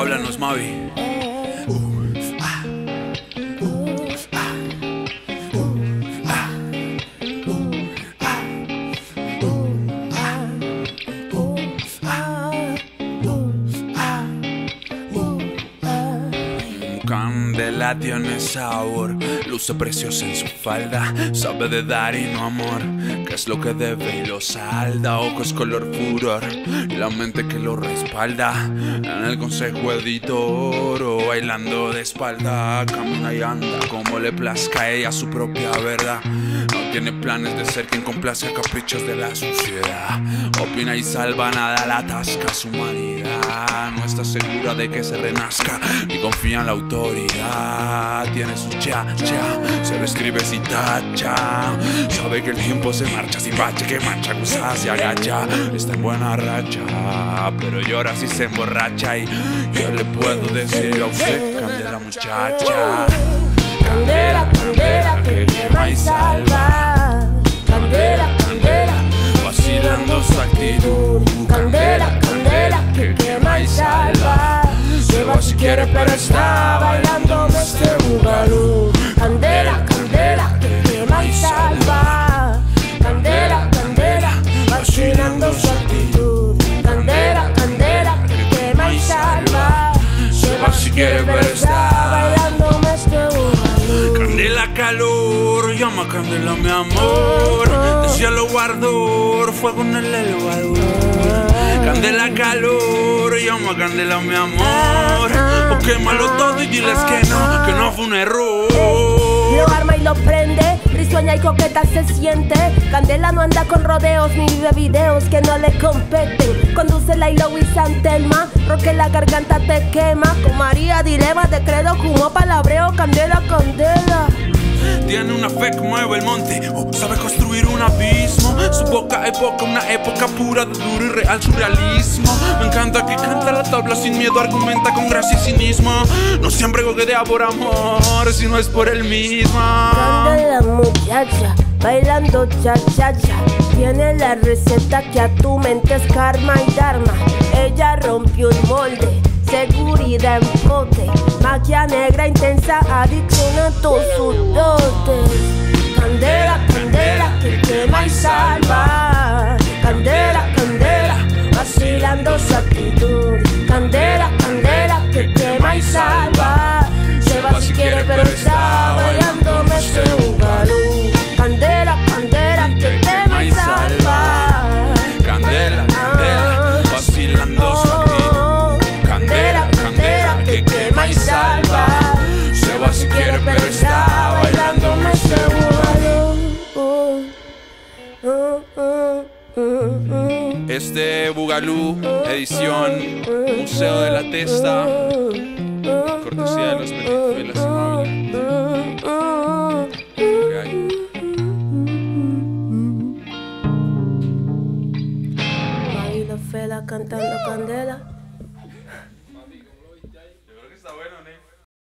Háblanos, Mavi. Candela tiene sabor, luce preciosa en su falda, sabe de dar y no amor, que es lo que debe y lo salda, ojos color furor, y la mente que lo respalda, en el consejo editor o bailando de espalda, camina y anda como le plazca a ella su propia verdad. No tiene planes de ser quien complace a caprichos de la sociedad, opina y salva, nada la atasca su humanidad, no está segura de que se renazca, ni confía en la autor. Tiene su cha-cha, se lo escribe si tacha. Sabe que el tiempo se marcha sin bache, que mancha, gusa se agacha. Está en buena racha, pero llora si se emborracha. Y yo le puedo decir a usted, Candela muchacha. Candela, candela, que quema y salva. Candela, candela, vacilando su actitud. Candela, candela, que quema y salva. Se va si quiere, pero está bailando en este bugalú. Candela, candela, que quema y salva. Candela, candela, vacilando su actitud. Candela, candela, que quema y salva. Se va si quiere, pero está bailando en este bugalú. Candela, calor, llama candela, mi amor. De cielo guardor, fuego en el elevador. Candela calor, llama candela mi amor, o quémalo todo y diles que no fue un error. Lo arma y lo prende, risueña y coqueta se siente. Candela no anda con rodeos ni de videos que no le competen. Conduce la Hilo y San Telma, roque la garganta te quema. Con María dilema de credo, humo palabreo, candela, candela. Tiene una fe que mueve el monte, sabe construir un abismo. Su boca evoca una época pura de duro y real surrealismo. Me encanta que canta la tabla sin miedo, argumenta con gracia y cinismo. No siempre coquetea por amor, si no es por el mismo. Candela muchacha, bailando cha-cha-cha. Tiene la receta que a tu mente es karma y dharma. Ella rompió un molde, seguridad en bote, magia negra intensa, adicción a todos sus dotes. Candela, candela, que quema y salva. Candela, candela, vacilando su actitud. Candela, candela, que quema y salva. Se va si quiere, pero está bailándome este bugalú. Candela, candela, que quema y salva. Candela, candela, vacilando su actitud. Y salva, se va si quiere, pero está bailando en este bugalú. Este bugalú, edición Museo de la Testa, cortesía de los películas.